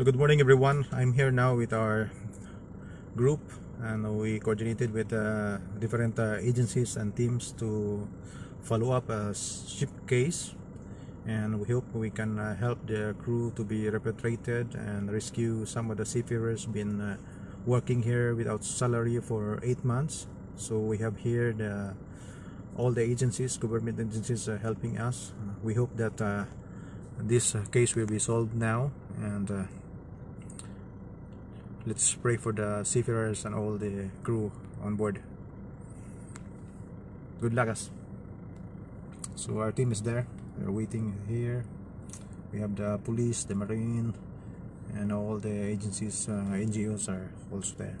So good morning everyone. I'm here now with our group, and we coordinated with different agencies and teams to follow up a ship case, and we hope we can help the crew to be repatriated and rescue some of the seafarers been working here without salary for 8 months. So we have here all the agencies, government agencies helping us. We hope that this case will be solved now, and let's pray for the seafarers and all the crew on board. Good luck us. So our team is there, they're waiting here. We have the police, the marine, and all the agencies, NGOs are also there.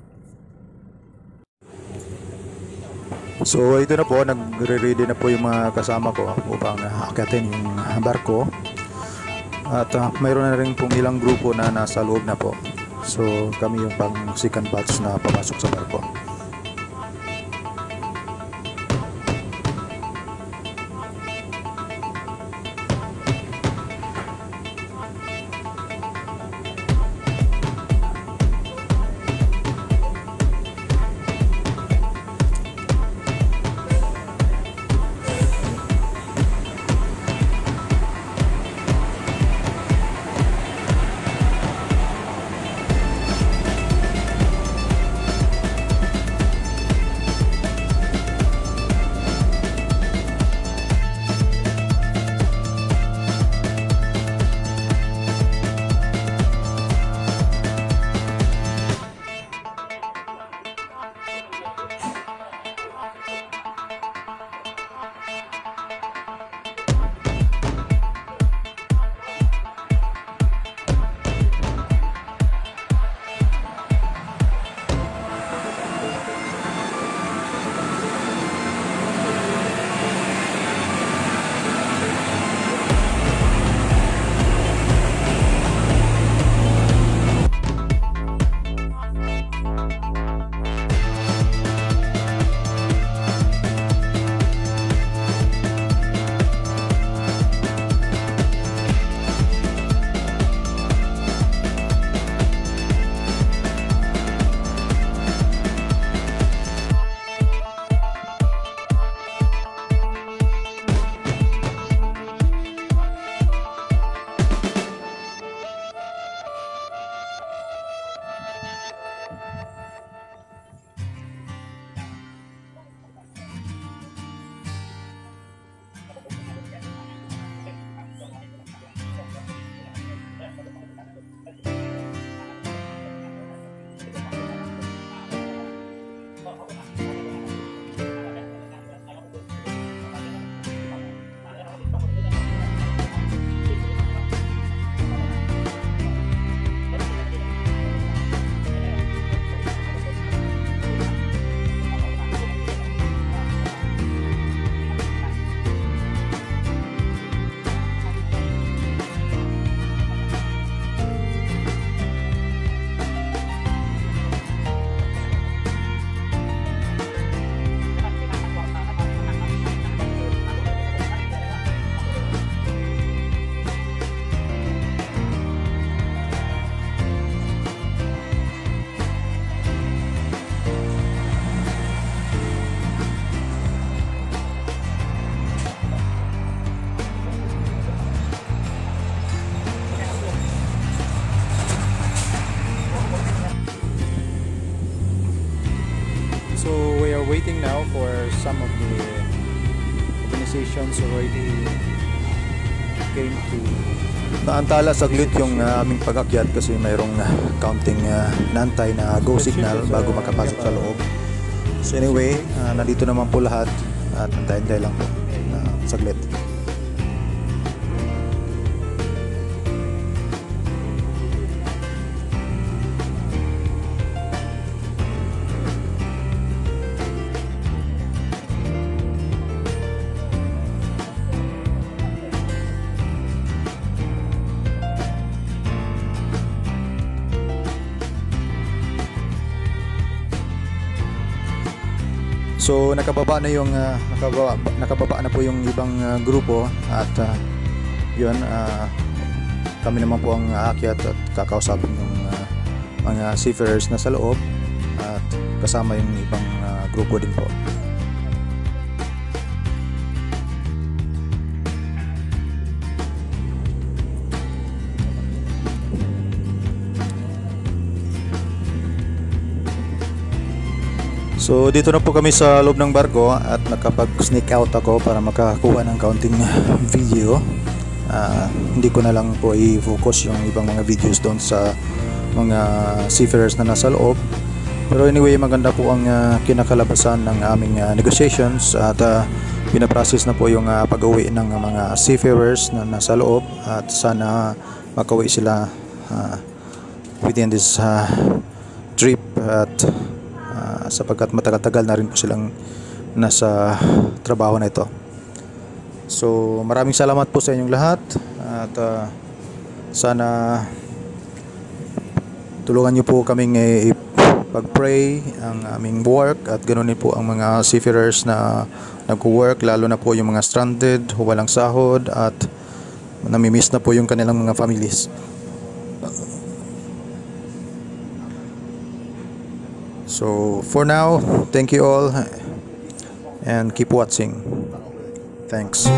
So ito na po, nagre-ready na po yung mga kasama ko upang aakyatin yung barko. At mayroon na rin pong ilang grupo na nasa loob na po. So kami yung pang second batch na papasok sa barko. Waiting now for some of the organizations already came to. Naantala saglit yung aming pag-akyat kasi mayroong counting nantay na go signal bago makapasok sa loob. So anyway, nandito naman po lahat at antay-antay lang po saglit. So nakababa na po yung ibang grupo at yun Kami naman po ang aakyat at kakausapin ng mga seafarers na sa loob at kasama yung ibang grupo din po. So dito na po kami sa loob ng barko at nakapag-sneak out ako para makakuha ng kaunting video. Hindi ko na lang po i-focus yung ibang mga videos doon sa mga seafarers na nasa loob. Pero anyway, maganda po ang kinakalabasan ng aming negotiations at pinaprocess na po yung pag-uwi ng mga seafarers na nasa loob at sana makauwi sila within this trip at sapagkat matagal-tagal na rin po silang nasa trabaho na ito. So maraming salamat po sa inyong lahat at sana tulungan nyo po kaming ipag-pray ang aming work at ganoon din po ang mga seafarers na nag-work, lalo na po yung mga stranded, walang sahod at namimiss na po yung kanilang mga families. So for now, thank you all and keep watching. Thanks.